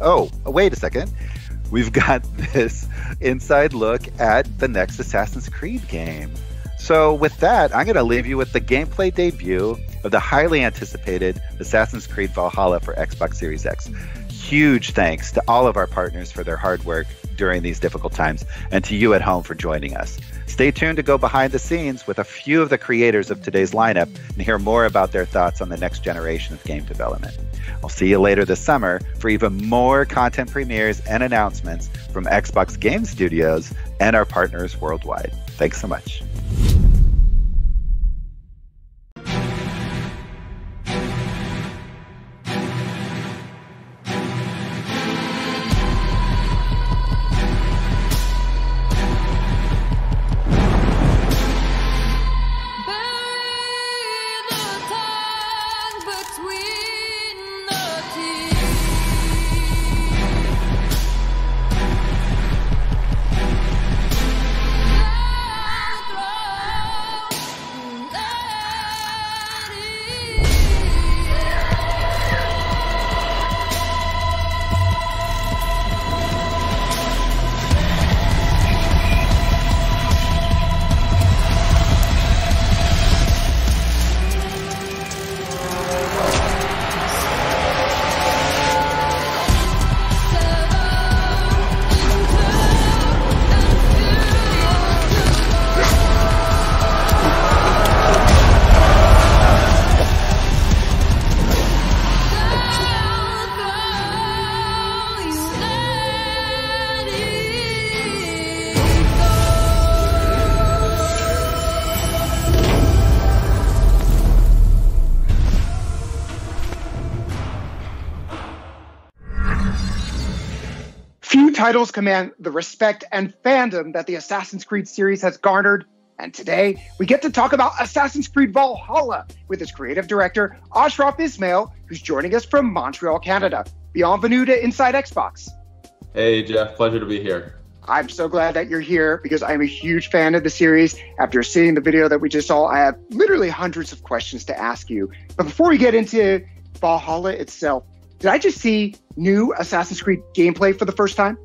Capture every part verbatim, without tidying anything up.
Oh, wait a second. We've got this inside look at the next Assassin's Creed game. So with that, I'm going to leave you with the gameplay debut of the highly anticipated Assassin's Creed Valhalla for Xbox Series X. Huge thanks to all of our partners for their hard work during these difficult times, and to you at home for joining us. Stay tuned to go behind the scenes with a few of the creators of today's lineup and hear more about their thoughts on the next generation of game development. I'll see you later this summer for even more content premieres and announcements from Xbox Game Studios and our partners worldwide. Thanks so much. Titles command the respect and fandom that the Assassin's Creed series has garnered, and today we get to talk about Assassin's Creed Valhalla with its creative director, Ashraf Ismail, who's joining us from Montreal, Canada. Bienvenue to Inside Xbox. Hey Jeff, pleasure to be here. I'm so glad that you're here because I'm a huge fan of the series. After seeing the video that we just saw, I have literally hundreds of questions to ask you. But before we get into Valhalla itself, did I just see new Assassin's Creed gameplay for the first time?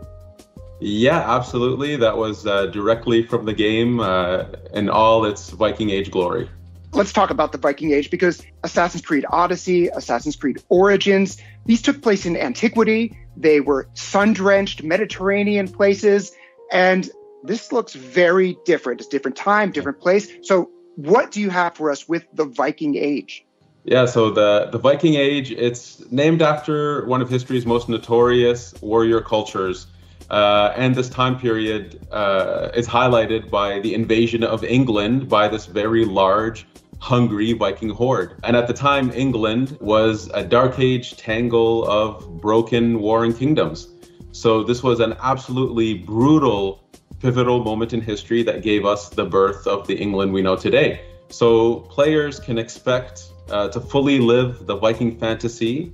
Yeah, absolutely. That was uh, directly from the game uh, in all its Viking Age glory. Let's talk about the Viking Age, because Assassin's Creed Odyssey, Assassin's Creed Origins, these took place in antiquity. They were sun-drenched Mediterranean places, and this looks very different. It's different time, different place. So what do you have for us with the Viking Age? Yeah, so the, the Viking Age, it's named after one of history's most notorious warrior cultures. Uh, and this time period uh, is highlighted by the invasion of England by this very large, hungry Viking horde. And at the time, England was a dark age tangle of broken, warring kingdoms. So this was an absolutely brutal, pivotal moment in history that gave us the birth of the England we know today. So players can expect uh, to fully live the Viking fantasy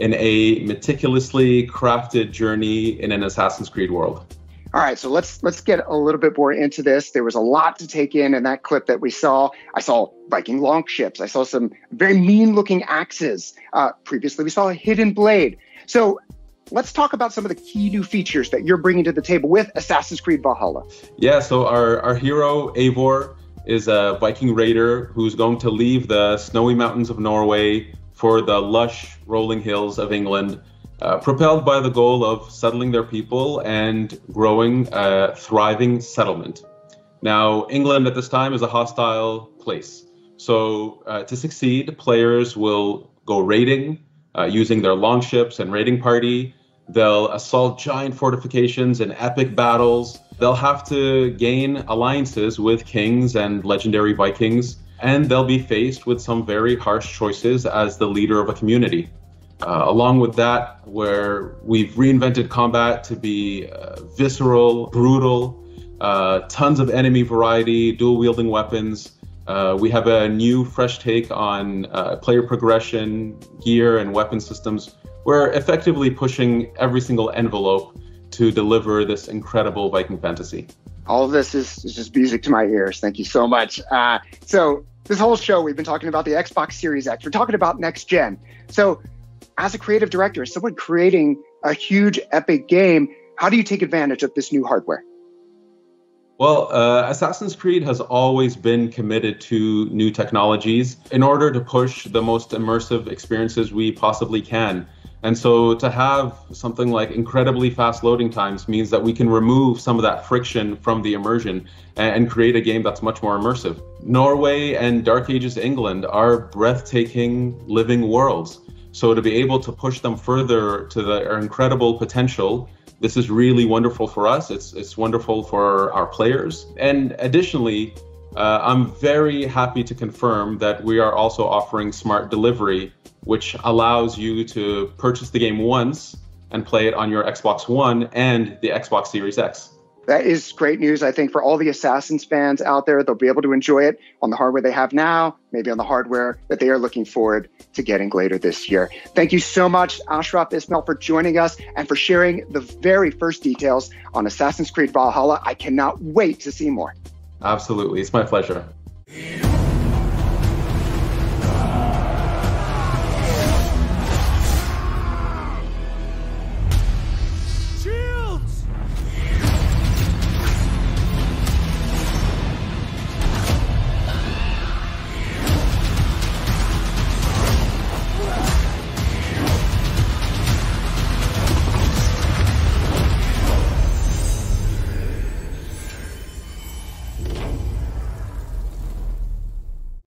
in a meticulously crafted journey in an Assassin's Creed world. All right, so let's let's get a little bit more into this. There was a lot to take in in that clip that we saw. I saw Viking longships. I saw some very mean-looking axes. Uh, previously, we saw a hidden blade. So let's talk about some of the key new features that you're bringing to the table with Assassin's Creed Valhalla. Yeah, so our, our hero, Eivor, is a Viking raider who's going to leave the snowy mountains of Norway for the lush rolling hills of England, uh, propelled by the goal of settling their people and growing a thriving settlement. Now, England at this time is a hostile place. So uh, to succeed, players will go raiding, uh, using their longships and raiding party. They'll assault giant fortifications in epic battles. They'll have to gain alliances with kings and legendary Vikings, and they'll be faced with some very harsh choices as the leader of a community. Uh, along with that, where we've reinvented combat to be uh, visceral, brutal, uh, tons of enemy variety, dual-wielding weapons. Uh, we have a new, fresh take on uh, player progression, gear, and weapon systems. We're effectively pushing every single envelope to deliver this incredible Viking fantasy. All of this is, is just music to my ears. Thank you so much. Uh, so this whole show, we've been talking about the Xbox Series X. We're talking about next gen. So as a creative director, as someone creating a huge epic game. How do you take advantage of this new hardware? Well, uh, Assassin's Creed has always been committed to new technologies in order to push the most immersive experiences we possibly can. And so to have something like incredibly fast loading times means that we can remove some of that friction from the immersion and create a game that's much more immersive. Norway and Dark Ages England are breathtaking living worlds. So to be able to push them further to their incredible potential, this is really wonderful for us. It's, it's wonderful for our players. And additionally, uh, I'm very happy to confirm that we are also offering smart delivery, which allows you to purchase the game once and play it on your Xbox One and the Xbox Series X. That is great news, I think, for all the Assassin's fans out there. They'll be able to enjoy it on the hardware they have now, maybe on the hardware that they are looking forward to getting later this year. Thank you so much, Ashraf Ismail, for joining us and for sharing the very first details on Assassin's Creed Valhalla. I cannot wait to see more. Absolutely. It's my pleasure.